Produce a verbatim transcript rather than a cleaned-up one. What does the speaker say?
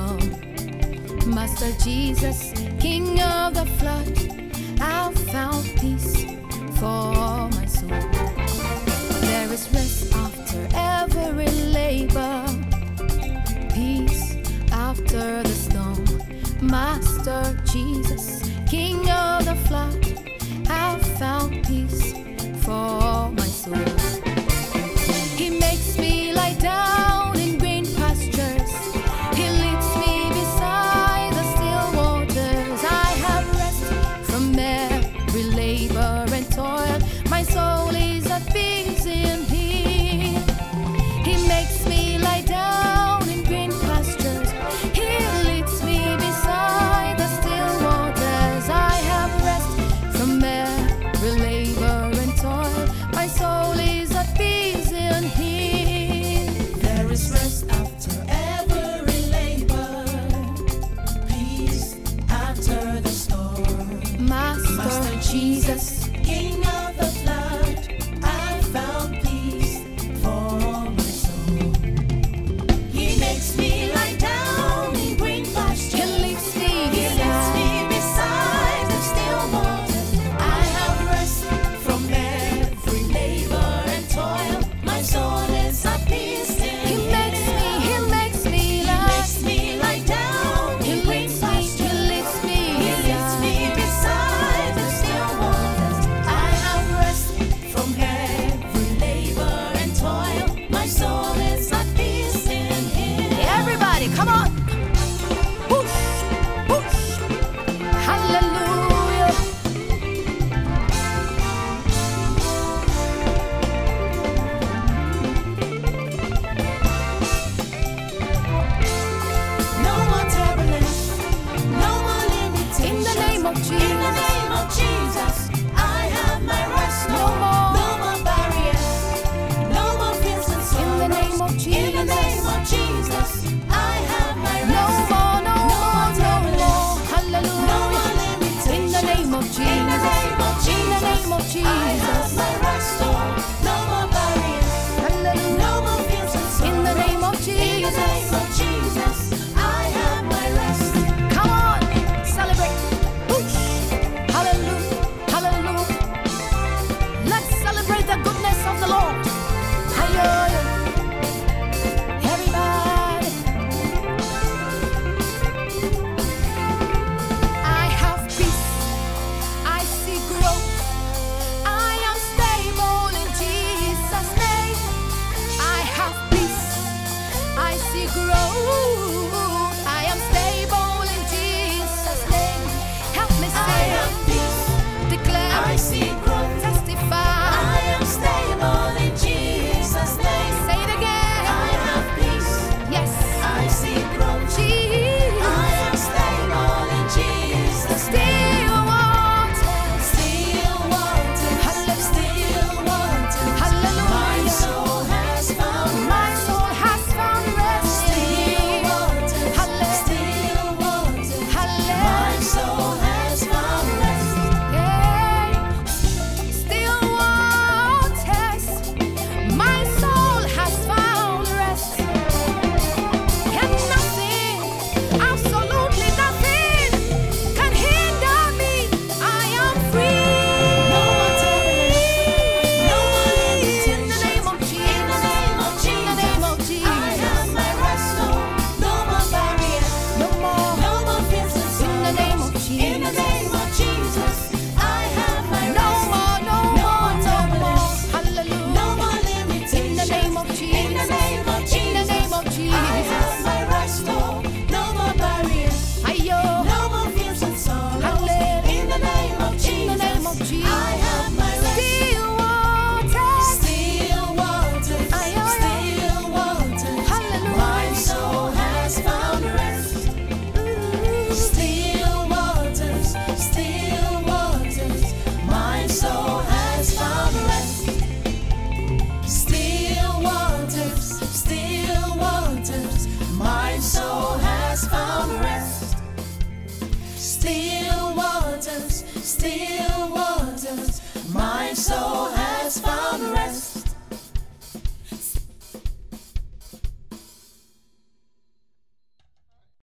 all. Master Jesus, King of the flood, I've found peace for my soul. There is rest after every labor, peace after the storm. Master Jesus, King of the flood, I've found peace for my soul. Still